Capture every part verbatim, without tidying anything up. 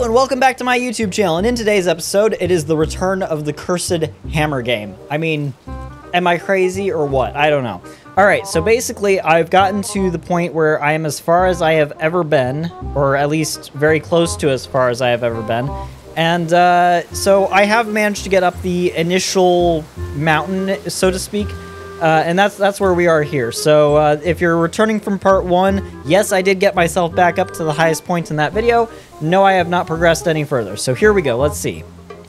Hello and welcome back to my YouTube channel, and in today's episode, it is the return of the Cursed Hammer game. I mean, am I crazy or what? I don't know. Alright, so basically, I've gotten to the point where I am as far as I have ever been, or at least very close to as far as I have ever been, and uh, so I have managed to get up the initial mountain, so to speak. Uh, and that's that's where we are here. So uh, if you're returning from part one, yes, I did get myself back up to the highest point in that video. No, I have not progressed any further. So here we go. Let's see.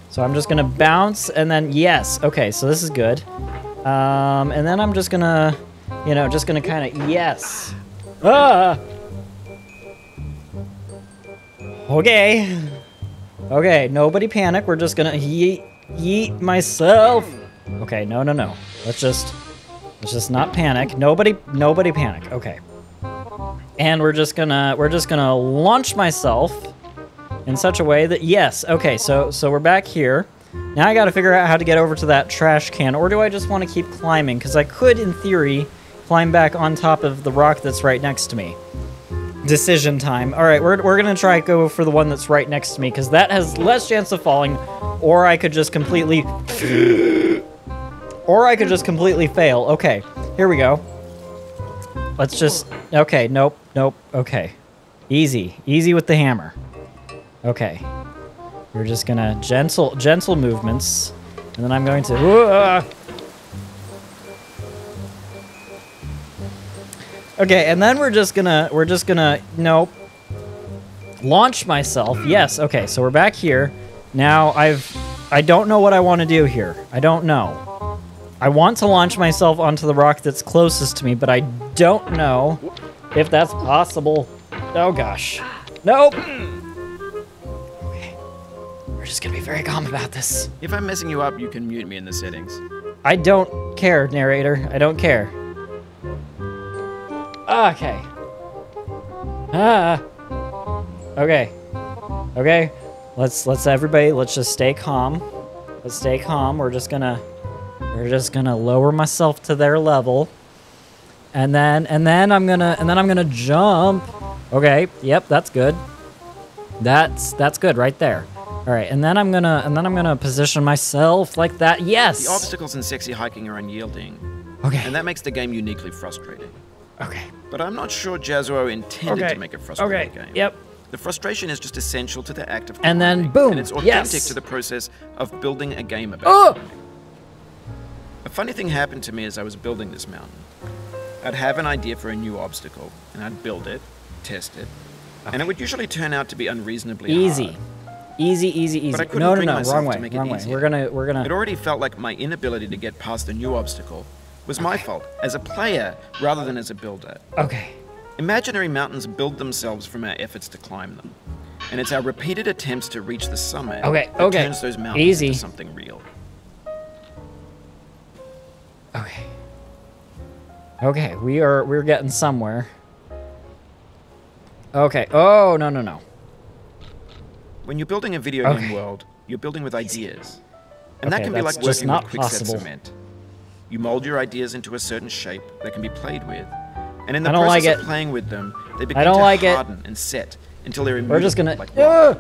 So I'm just going to bounce and then yes. Okay, so this is good. Um, and then I'm just going to, you know, just going to kind of yes. Ah! Okay. Okay, nobody panic. We're just going to yeet, yeet myself. Okay, no, no, no. Let's just... Let's just not panic. Nobody, nobody panic. Okay. And we're just gonna, we're just gonna launch myself in such a way that, yes. Okay, so, so we're back here. Now I gotta figure out how to get over to that trash can, or do I just want to keep climbing? Because I could, in theory, climb back on top of the rock that's right next to me. Decision time. All right, we're, we're gonna try go for the one that's right next to me, because that has less chance of falling, or I could just completely... Or I could just completely fail. Okay, here we go. Let's just... Okay, nope, nope, okay. Easy. Easy with the hammer. Okay. We're just gonna... Gentle gentle movements. And then I'm going to... Uh, okay, and then we're just gonna... We're just gonna... Nope. Launch myself. Yes, okay, so we're back here. Now, I've... I don't know what I want to do here. I don't know. I want to launch myself onto the rock that's closest to me, but I don't know if that's possible. Oh, gosh. Nope! Okay. We're just gonna be very calm about this. If I'm messing you up, you can mute me in the settings. I don't care, narrator. I don't care. Okay. Ah. Okay. Okay. Let's, let's everybody, let's just stay calm. Let's stay calm. We're just gonna... We're just gonna lower myself to their level, and then and then I'm gonna and then I'm gonna jump. Okay, yep, that's good. That's that's good right there. All right, and then I'm gonna and then I'm gonna position myself like that. Yes. The obstacles in sexy hiking are unyielding. Okay. And that makes the game uniquely frustrating. Okay. But I'm not sure Jazzo intended okay. to make a frustrating okay. game. Yep. The frustration is just essential to the act of climbing, and then boom. And it's authentic yes. to the process of building a game about. Oh. Climbing. A funny thing happened to me as I was building this mountain. I'd have an idea for a new obstacle, and I'd build it, test it, okay. and it would usually turn out to be unreasonably easy. Hard. Easy, easy, easy. But I couldn't no, bring no, no, myself wrong way, to make wrong it way. Easier. We're gonna, we're gonna... It already felt like my inability to get past the new obstacle was my okay. fault as a player rather than as a builder. Okay. Imaginary mountains build themselves from our efforts to climb them, and it's our repeated attempts to reach the summit okay, that okay. turns those mountains easy. Into something real. Okay. Okay, we are we're getting somewhere. Okay. Oh no no no. When you're building a video okay. game world, you're building with ideas, and okay, that can be like working with quickset cement. You mold your ideas into a certain shape that can be played with, and in the process like of playing with them, they begin to like harden it. And set until they're immovable. We're just gonna. Like uh,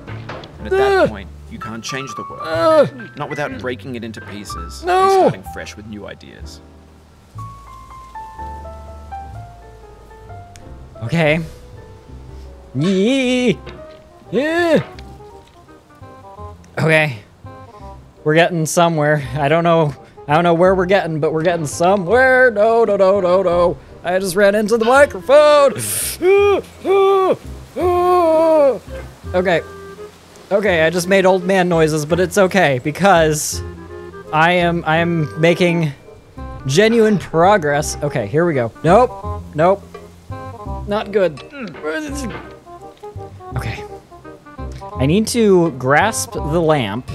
and at uh, that point. You can't change the world. Uh, Not without breaking it into pieces no. and starting fresh with new ideas. Okay. Yeah. Yeah. Okay. We're getting somewhere. I don't know I don't know where we're getting, but we're getting somewhere. No, no, no, no, no. I just ran into the microphone. Okay. Okay, I just made old man noises, but it's okay because I am I am making genuine progress. Okay, here we go. Nope, nope, not good. Okay, I need to grasp the lamp,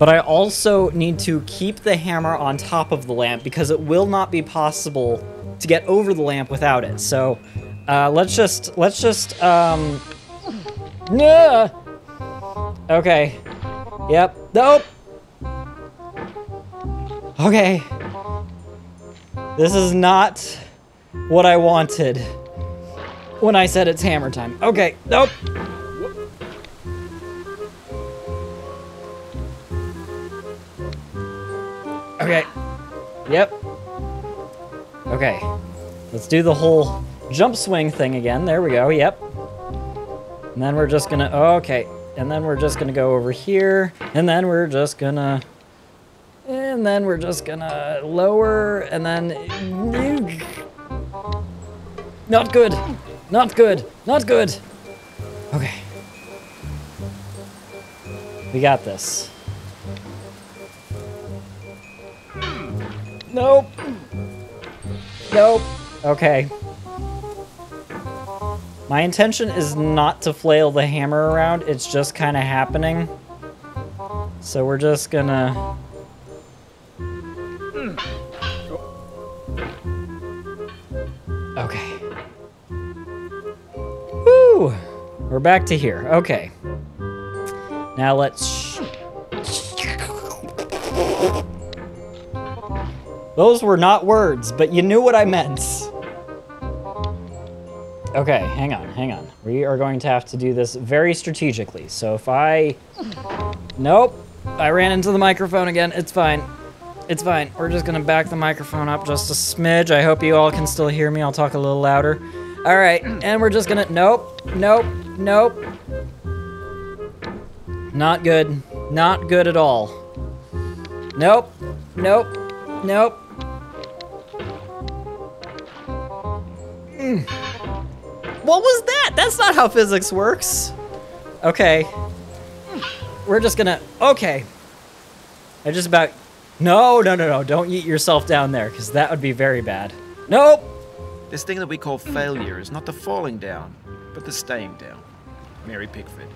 but I also need to keep the hammer on top of the lamp because it will not be possible to get over the lamp without it. So uh, let's just let's just. Um, No. Okay. Yep. Nope. Okay. This is not what I wanted when I said it's hammer time. Okay. Nope. Okay. Yep. Okay. Let's do the whole jump swing thing again. There we go. Yep. And then we're just gonna... Okay. And then we're just gonna go over here. And then we're just gonna... And then we're just gonna lower. And then... Not good. Not good. Not good. Okay. We got this. Nope. Nope. Okay. My intention is not to flail the hammer around. It's just kind of happening. So we're just gonna... Okay. Woo! We're back to here. Okay. Now let's... Those were not words, but you knew what I meant. Okay, hang on, hang on. We are going to have to do this very strategically. So if I... Nope, I ran into the microphone again. It's fine. It's fine. We're just gonna back the microphone up just a smidge. I hope you all can still hear me. I'll talk a little louder. All right, and we're just gonna... Nope, nope, nope. Not good. Not good at all. Nope, nope, nope. Mm. What was that? That's not how physics works. Okay. We're just gonna... Okay. I just about... No, no, no, no. Don't yeet yourself down there, because that would be very bad. Nope! This thing that we call failure is not the falling down, but the staying down. Mary Pickford.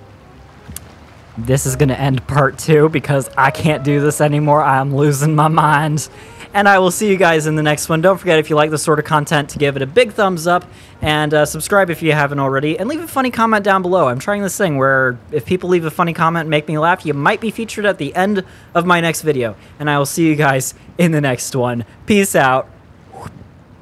This is gonna end part two, because I can't do this anymore. I'm losing my mind. And I will see you guys in the next one. Don't forget, if you like this sort of content, to give it a big thumbs up and uh, subscribe if you haven't already. And leave a funny comment down below. I'm trying this thing where if people leave a funny comment and make me laugh, you might be featured at the end of my next video. And I will see you guys in the next one. Peace out.